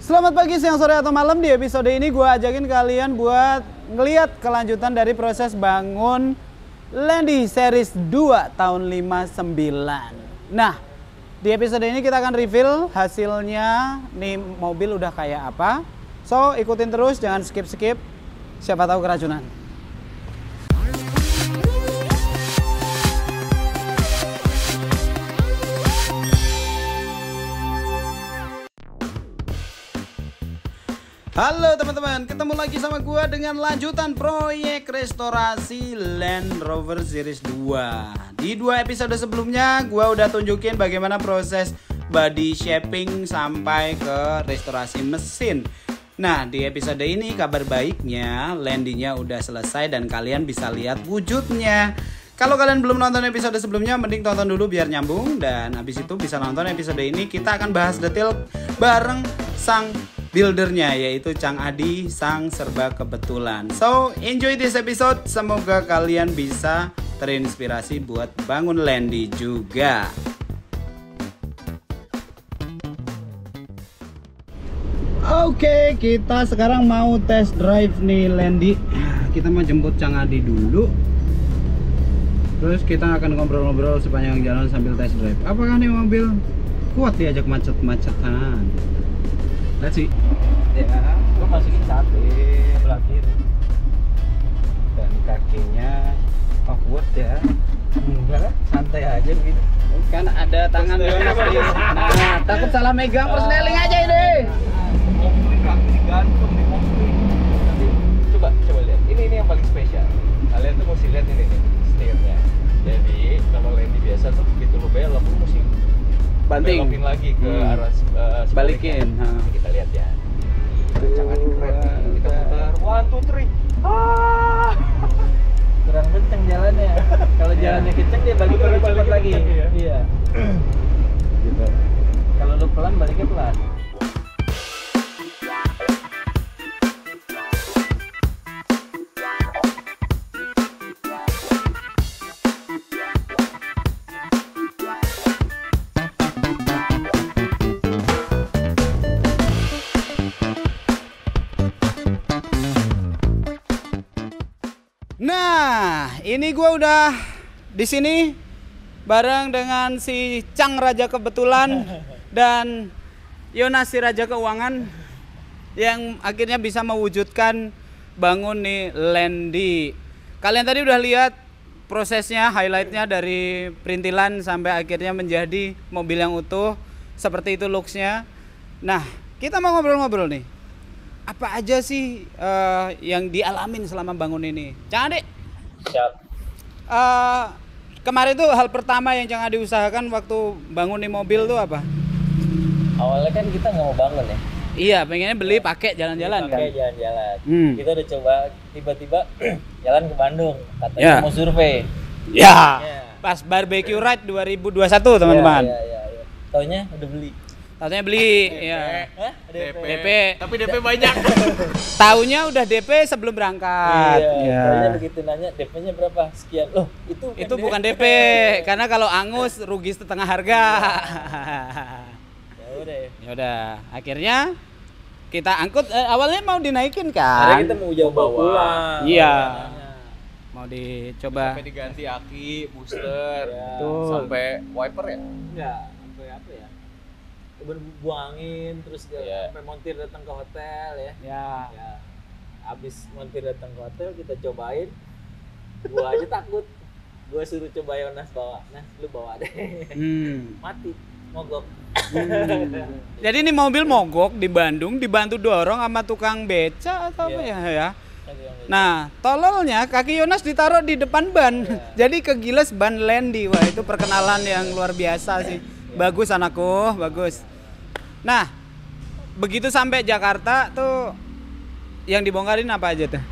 Selamat pagi, siang, sore, atau malam. Di episode ini gue ajakin kalian buat ngeliat kelanjutan dari proses bangun Land Rover Series 2 tahun 59. Nah, di episode ini kita akan reveal hasilnya. Nih mobil udah kayak apa. So, ikutin terus, jangan skip-skip. Siapa tahu keracunan. Halo teman-teman, ketemu lagi sama gua dengan lanjutan proyek restorasi Land Rover Series 2. Di dua episode sebelumnya gua udah tunjukin bagaimana proses body shaping sampai ke restorasi mesin. Nah, di episode ini kabar baiknya landingnya udah selesai dan kalian bisa lihat wujudnya. Kalau kalian belum nonton episode sebelumnya, mending tonton dulu biar nyambung. Dan habis itu bisa nonton episode ini, kita akan bahas detail bareng sang buildernya, yaitu Chang Adi, sang serba kebetulan. So, enjoy this episode. Semoga kalian bisa terinspirasi buat bangun Landy juga. Oke, kita sekarang mau test drive nih Landy. Kita mau jemput Chang Adi dulu. Terus kita akan ngobrol-ngobrol sepanjang jalan sambil test drive. Apakah nih mobil kuat diajak macet-macetan? Lihat sih. Ya, lu masukin sate sebelah kiri. Dan kakinya awkward ya. Enggak, santai aja begitu. Kan ada tangan Yonas. Nah, takut salah megang persneling aja ini. Mobil kaki digantung di mobil. Nanti coba lihat. Ini yang paling spesial. Kalian tuh mesti lihat ini nih, setirnya. Jadi, kalau Landy biasa tuh begitu lu belok, lu mesti banting belokin lagi ke arah balikin. Kita lihat ya. Jangan dikeren nih. Kita putar 1, 2, 3. Kurang kenceng jalannya. Kalau jalannya kenceng dia balik lebih cepat lagi. Iya. Gitu. Kalau lu pelan baliknya pelan. Nah, ini gue udah di sini bareng dengan si Chang Raja Kebetulan dan Yonas si Raja Keuangan yang akhirnya bisa mewujudkan bangun nih Landy. Kalian tadi udah lihat prosesnya, highlightnya dari perintilan sampai akhirnya menjadi mobil yang utuh. Seperti itu looksnya. Nah, kita mau ngobrol-ngobrol nih. Apa aja sih yang dialamin selama bangun ini, Chang Adi? Siap. Kemarin tuh hal pertama yang Chang Adi usahakan waktu bangunin mobil tuh apa? Awalnya kan kita nggak mau bangun ya? Iya, pengennya beli pakai jalan-jalan kan? Pakai jalan-jalan. Kita udah coba, tiba-tiba jalan ke Bandung, katanya mau survei. Ya. Pas barbecue ride 2021 teman-teman. Iya. Taunya udah beli. Taunya beli DP. Ya. Hah? DP. Tapi DP banyak. Taunya udah DP sebelum berangkat. Iya. Taunya begitu nanya DP-nya berapa? Sekian. Loh, itu bukan DP. Karena kalau angus rugi setengah harga. Ya udah. Akhirnya kita angkut. Awalnya mau dinaikin kan? Karena kita mau jauh bawa. Iya. Mau dicoba. Sampai diganti aki, booster, sampai wiper ya? Iya, sampai apa ya? Buangin terus sampai montir datang ke hotel ya. Ya. Abis montir datang ke hotel kita cobain. Gua aja takut. Gua suruh coba Yonas bawa. Nah, lu bawa deh. Mati, mogok. Jadi ini mobil mogok di Bandung, dibantu dorong sama tukang beca atau apa ya? Nah, tololnya kaki Yonas ditaruh di depan ban. Jadi kegiles ban Landy. Wah, itu perkenalan yang luar biasa sih. Bagus anakku, bagus. Nah, begitu sampai Jakarta tuh yang dibongkarin apa aja tuh?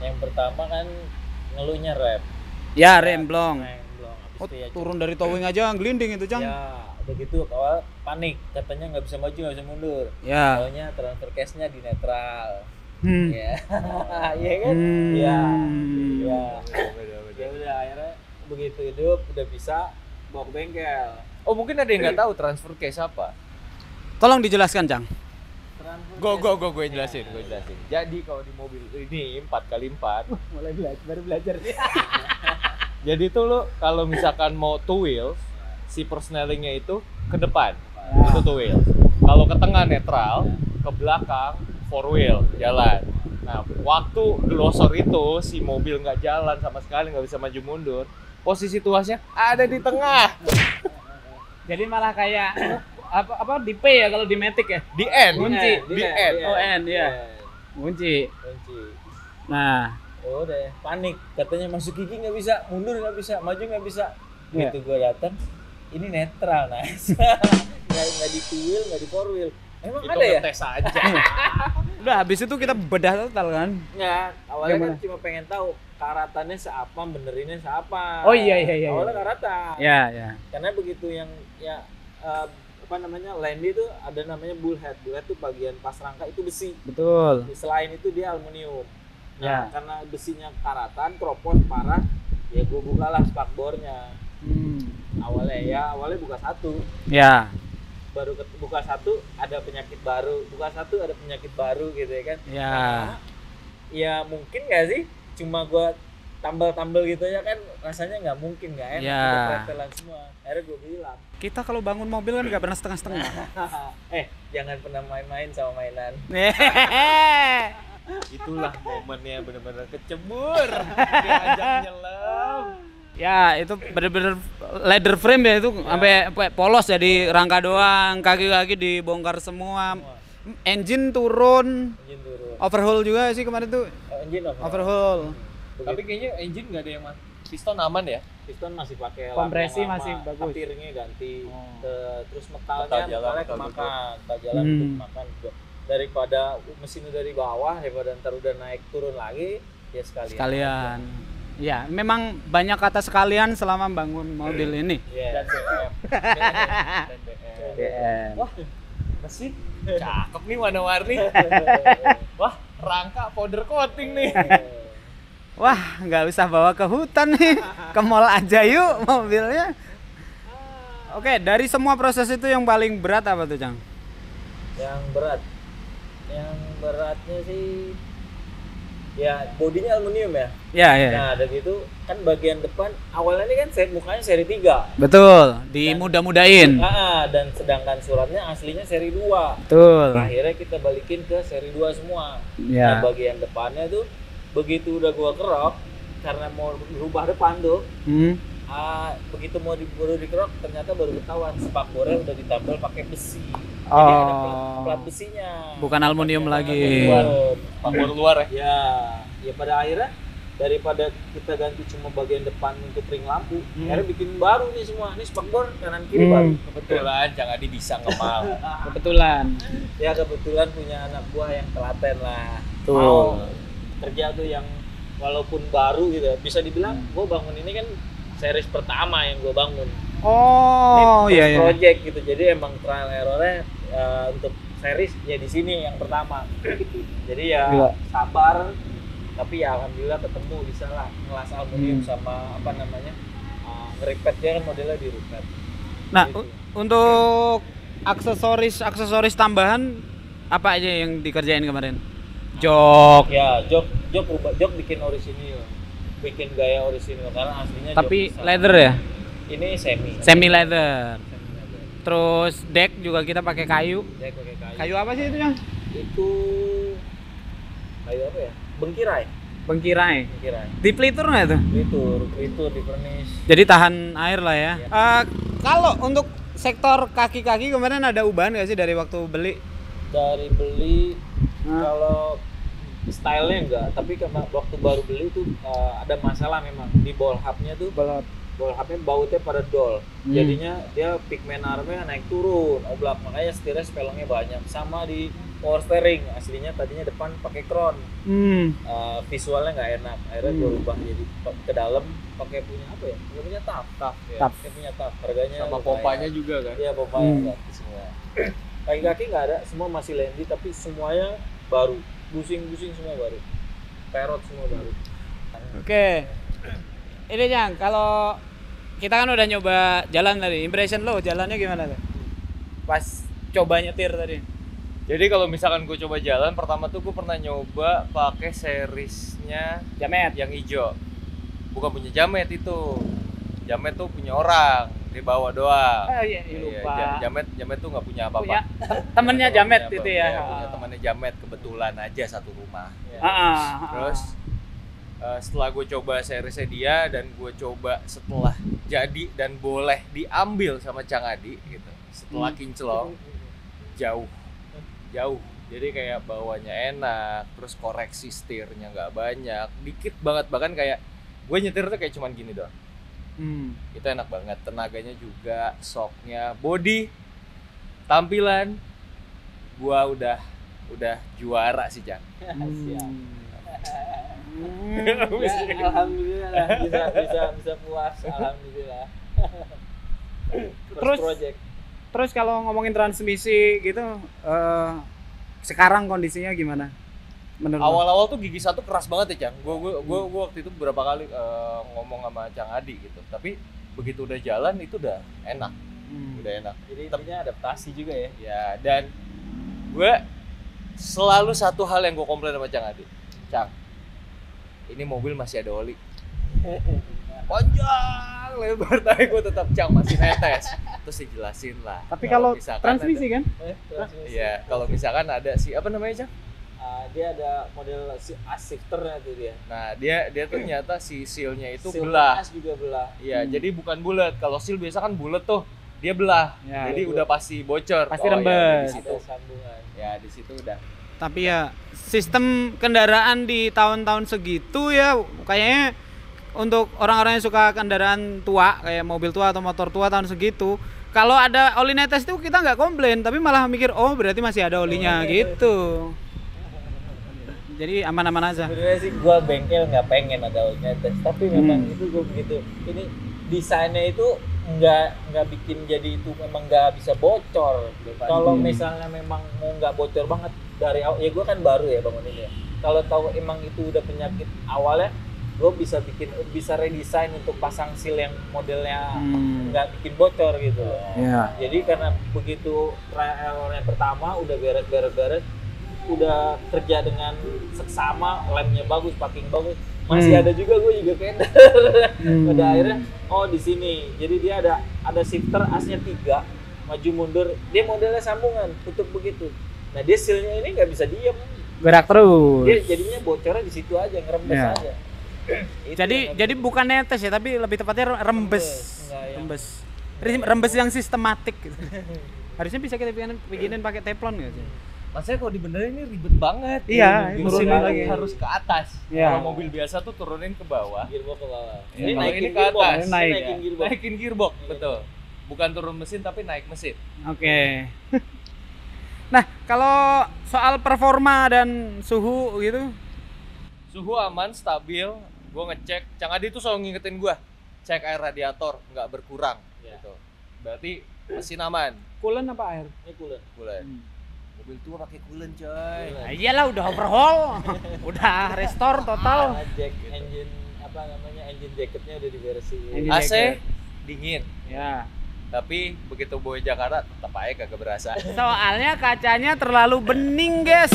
Yang pertama kan ngeluhnya rem. Ya, rem blong. Turun dari towing aja ngelinding itu, Chang. Ya, begitu awal panik, katanya nggak bisa maju, nggak bisa mundur. Ya. Soalnya transfer cashnya di netral. Ya. Iya kan? Iya. Iya. Ya udah akhirnya begitu hidup udah bisa bawa ke bengkel. Oh, mungkin ada yang nggak tahu transfer case apa? Tolong dijelaskan, Chang. Gue jelasin, gue jelasin. Jadi kalau di mobil ini 4x4 mulai belajar, baru belajar sih. Jadi tuh lo kalau misalkan mau two wheels, si persnelingnya itu ke depan, itu two wheels. Kalau ke tengah netral, ke belakang four wheel jalan. Nah, waktu glosor itu si mobil nggak jalan sama sekali, nggak bisa maju mundur. Posisi tuasnya ada di tengah. Jadi malah kayak apa di P ya kalau di Matic ya? Di N. Kunci. Di N. Oh N ya. Kunci. Kunci. Nah, oh deh panik. Katanya masuk gigi nggak bisa, mundur nggak bisa, maju nggak bisa. Gitu gue datang. Ini netral, Nas. Nggak di two wheel, nggak di four wheel. Emang itu ada ya? Tes aja. Udah habis itu kita bedah total kan? Ya, awalnya kan cuma pengen tahu karatannya seapa, benerinnya seapa. Oh iya. Awalnya karatan. Iya, iya. Karena begitu yang ya apa namanya? Landy itu ada namanya bullhead. Bullhead itu bagian pas rangka itu besi. Betul. Selain itu dia aluminium. Nah, ya. Karena besinya karatan, kropos parah, ya gua bukalah spakbornya. Awalnya ya, awalnya buka satu. Iya. Baru buka satu ada penyakit baru, buka satu ada penyakit baru gitu ya kan. Iya. Ya mungkin nggak sih cuma gua tambal-tambal gitu ya kan, rasanya nggak mungkin, nggak enak kita pretelan semua. Akhirnya gua bilang kita kalau bangun mobil kan nggak pernah setengah-setengah. Jangan pernah main-main sama mainan. Itulah momennya bener-bener kecebur. Diajak nyelam. Ya itu bener-bener leather frame ya itu ya. Sampai polos jadi rangka doang, kaki-kaki dibongkar semua. Engine turun. Overhaul juga sih kemarin tuh. Overhaul. Tapi kayaknya engine nggak ada yang mati. Piston aman ya? Piston masih pakai lama. Kompresi masih bagus. Tirnya ganti. Terus metalnya metal jalan kemakan. Daripada mesin dari bawah daripada ntar udah naik turun lagi ya sekalian. Ya, memang banyak kata sekalian selama bangun mobil ini. Yeah. Dan BM. Wah, mesin cakep nih warna-warni. Wah, rangka powder coating nih. Wah, nggak usah bawa ke hutan nih. Ke mall aja yuk mobilnya. Oke, dari semua proses itu yang paling berat apa tuh, Cang? Yang beratnya sih ya bodinya aluminium ya. Iya. Nah, dari itu kan bagian depan awalnya ini kan mukanya seri 3. Betul, dimudah-mudahin. Dan sedangkan suratnya aslinya seri 2. Betul. Nah, akhirnya kita balikin ke seri 2 semua. Ya. Nah, bagian depannya tuh begitu udah gua kerok karena mau berubah depan tuh. Begitu mau baru dikerok ternyata baru ketahuan spakbornya udah ditambal pakai besi. Jadi ada plat besinya. Bukan aluminium lagi. Spakbor luar ya. Ya pada akhirnya daripada kita ganti cuma bagian depan untuk ring lampu, akhirnya bikin baru nih semua. Ini spakbor kanan kiri baru. Kebetulan Chang Adi bisa ngemal. kebetulan punya anak buah yang telaten lah. Mau kerja tuh yang walaupun baru gitu bisa dibilang gua bangun ini kan series pertama yang gue bangun. Ini project gitu, jadi emang trial errornya untuk series ya di sini yang pertama. Jadi ya sabar, tapi ya alhamdulillah ketemu bisa lah ngelas aluminium sama apa namanya ngeripet dia kan modelnya di ripet. Nah gitu. Untuk aksesoris tambahan apa aja yang dikerjain kemarin? Jok. Ya jok bikin orisinil. Bikin gaya orisinil karena aslinya tapi leather ya? Ini semi leather. Terus deck juga kita pakai kayu. Kayu apa sih itu, Yang? Itu kayu apa ya? Bengkirai. Di pelitur nggak itu? Pelitur di pernis. Jadi tahan air lah ya. Kalau untuk sektor kaki-kaki kemarin ada ubahan nggak sih dari waktu beli? Dari beli kalau stylenya enggak, tapi karena waktu baru beli itu ada masalah memang di ball hubnya tuh. Ball hubnya bautnya pada dol, jadinya dia pigment armnya naik turun oblak, makanya setirnya spelongnya banyak. Sama di power steering aslinya tadinya depan pakai crown, visualnya nggak enak, akhirnya gue rubah jadi ke dalam pakai punya apa ya? Dia punya tap ya, dia punya tap. Harganya sama pompanya juga kan? Iya pompanya gratis semua. Kaki-kaki nggak ada, semua masih Landy tapi semuanya baru. Busing semua baru, perot semua baru. Oke. Ini Chang, kalau kita kan udah nyoba jalan tadi, impression lo jalannya gimana tuh? Pas coba nyetir tadi? Jadi kalau misalkan gue coba jalan, pertama tuh gue pernah nyoba pakai seriesnya Jamet yang hijau. Bukan punya Jamet itu. Jamet tuh punya orang, dibawa doang. Oh iya, lupa. Jamet tuh nggak punya apa-apa. Temennya Jamet itu ya. Punya temannya Jamet, kebetulan aja satu rumah. Ya. Terus setelah gue coba seriesnya dia dan gue coba setelah jadi dan boleh diambil sama Chang Adi gitu. Setelah kinclong, jauh, jadi kayak bawanya enak, terus koreksi setirnya nggak banyak, dikit banget, bahkan kayak gue nyetir tuh kayak cuman gini doang. Itu enak banget, tenaganya juga, shocknya, body, tampilan, gue udah juara sih, Jan. Ya, alhamdulillah, bisa puas, alhamdulillah. Terus kalau ngomongin transmisi gitu, sekarang kondisinya gimana? Awal-awal tuh gigi satu keras banget ya, Chang. Gue waktu itu beberapa kali ngomong sama Chang Adi gitu. Tapi begitu udah jalan itu udah enak, udah enak. Jadi intinya adaptasi juga ya. Ya, dan gue selalu satu hal yang gue komplain sama Chang Adi. Chang, ini mobil masih ada oli. Panjang lebar, tapi gue tetap Chang masih netes. Terus dijelasin lah. Tapi kalau transmisi ada, kan? Iya, kalau misalkan ada si apa namanya, Chang? Dia ada model shifternya tuh dia. Nah, dia ternyata si sealnya itu seal belah. Seal juga belah. Iya, jadi bukan bulat. Kalau seal biasa kan bulat tuh, dia belah. Ya, jadi udah pasti bocor. Pasti rembes. Ya, di situ udah. Tapi ya sistem kendaraan di tahun-tahun segitu ya kayaknya untuk orang-orang yang suka kendaraan tua kayak mobil tua atau motor tua tahun segitu, kalau ada oli netes itu kita nggak komplain, tapi malah mikir oh berarti masih ada olinya gitu. Jadi aman-aman aja. Sebenarnya sih gue bengkel nggak pengen ada oli netes, tapi memang itu gue begitu. Ini desainnya itu nggak bikin jadi itu memang nggak bisa bocor. Kalau misalnya memang mau nggak bocor banget dari awal, ya gue kan baru ya bangun ini. Kalau tahu emang itu udah penyakit awalnya, gue bisa redesign untuk pasang seal yang modelnya nggak bikin bocor gitu. Yeah. Jadi karena begitu trial yang pertama udah beret, udah kerja dengan seksama, lemnya bagus, packing bagus, masih ada juga gue kender. Pada akhirnya di sini. Jadi dia ada shifter asnya 3, maju mundur. Dia modelnya sambungan, tutup begitu. Nah dia sealnya ini nggak bisa diem, gerak terus. Dia jadinya bocornya di situ aja, ngerembes aja. Jadi bukan netes ya, tapi lebih tepatnya rembes yang sistematik gitu. Harusnya bisa kita bikinin pakai teflon nggak sih? Maksudnya kalau dibenerin ini ribet banget. Iya, turunin lagi harus ke atas. Kalau mobil biasa tuh turunin ke bawah. Gearbox ke bawah. Ini naikin ke atas. Naikin gearbox, betul. Bukan turun mesin tapi naik mesin. Oke. Nah, kalau soal performa dan suhu gitu, suhu aman, stabil. Gue ngecek, Chang Adi tuh selalu ngingetin gue cek air radiator, nggak berkurang gitu. Berarti mesin aman. Coolant apa air? Ini coolant. Mobil tua pakai coolant coy. Iyalah udah overhaul, udah restore total. Engine apa namanya, engine jacketnya udah diberesin. AC dingin. Ya. Tapi begitu bawa Jakarta tetap aja kagak berasa. Soalnya kacanya terlalu bening guys.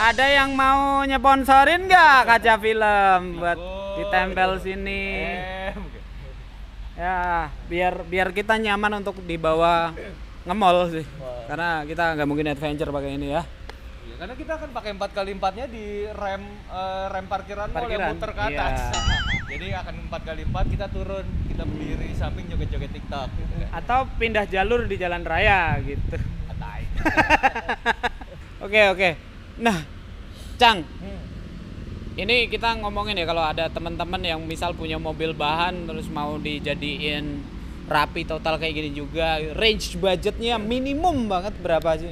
Ada yang mau nyeponsorin nggak kaca film buat ditempel sini? Ya, biar kita nyaman untuk dibawa ngemol sih. Karena kita nggak mungkin adventure pakai ini ya. Ya karena kita akan pakai 4x4-nya di rem parkiran. Mall yang muter ke atas. Iya. Jadi akan 4x4 kita turun, kita berdiri samping joget-joget TikTok. Gitu. Atau pindah jalur di jalan raya gitu. Atai. Oke. Nah, Chang, ini kita ngomongin ya kalau ada teman-teman yang misal punya mobil bahan terus mau dijadiin rapi total kayak gini juga, range budgetnya minimum banget berapa sih?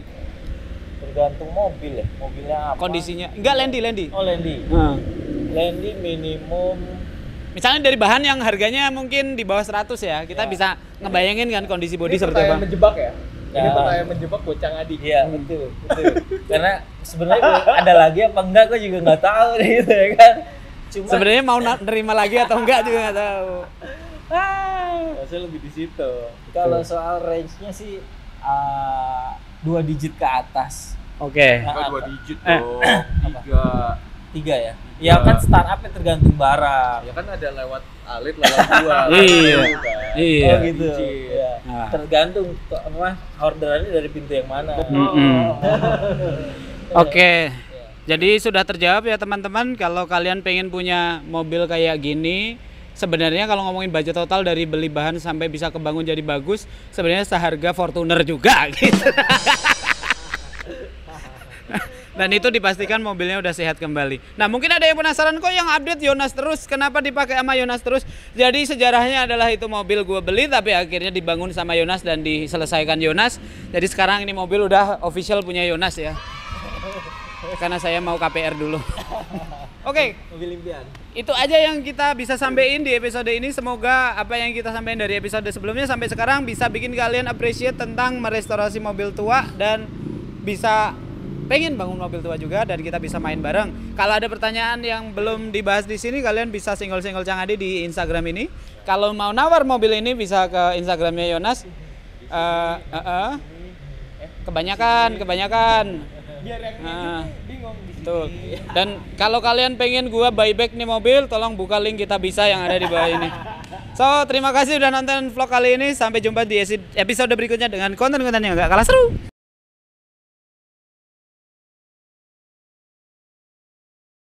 Tergantung mobil ya, mobilnya apa? Kondisinya, enggak Lendi. Oh Lendi. Lendi minimum. Misalnya dari bahan yang harganya mungkin di bawah 100 ya, kita bisa ngebayangin kan kondisi bodi seperti apa? Ini menjebak ya? Ini pertanyaan menjebak buat Chang Adi. Iya, betul. Karena sebenarnya ada lagi apa enggak gue juga nggak tahu gitu ya kan. Cuma sebenarnya mau nerima lagi atau enggak juga nggak tahu. Rasanya lebih di situ. Kalau soal range-nya sih dua digit ke atas. Oke. Nah, dua digit loh. Tiga ya. Ya kan startupnya tergantung barang. Ya kan ada lewat alit lewat dua. Iya. Oh gitu. Iya. Nah. Tergantung orderannya dari pintu yang mana. Oke. Jadi sudah terjawab ya teman-teman, kalau kalian pengen punya mobil kayak gini, sebenarnya kalau ngomongin budget total dari beli bahan sampai bisa kebangun jadi bagus, sebenarnya seharga Fortuner juga gitu. Dan itu dipastikan mobilnya udah sehat kembali. Nah mungkin ada yang penasaran, kok yang update Yonas terus, kenapa dipakai sama Yonas terus? Jadi sejarahnya adalah itu mobil gue beli tapi akhirnya dibangun sama Yonas dan diselesaikan Yonas. Jadi sekarang ini mobil udah official punya Yonas ya. Karena saya mau KPR dulu. Oke, mobil impian. Itu aja yang kita bisa sampein di episode ini. Semoga apa yang kita sampein dari episode sebelumnya sampai sekarang bisa bikin kalian appreciate tentang merestorasi mobil tua dan bisa pengen bangun mobil tua juga, dan kita bisa main bareng. Kalau ada pertanyaan yang belum dibahas di sini, kalian bisa single-single Chang Adi di Instagram ini. Kalau mau nawar mobil ini bisa ke Instagramnya Yonas. Kebanyakan. Biar yang bingung di sini. Tuh. Dan kalau kalian pengen gua buyback nih mobil, tolong buka link kita bisa yang ada di bawah ini. So, terima kasih udah nonton vlog kali ini. Sampai jumpa di episode berikutnya dengan konten-konten yang gak kalah seru.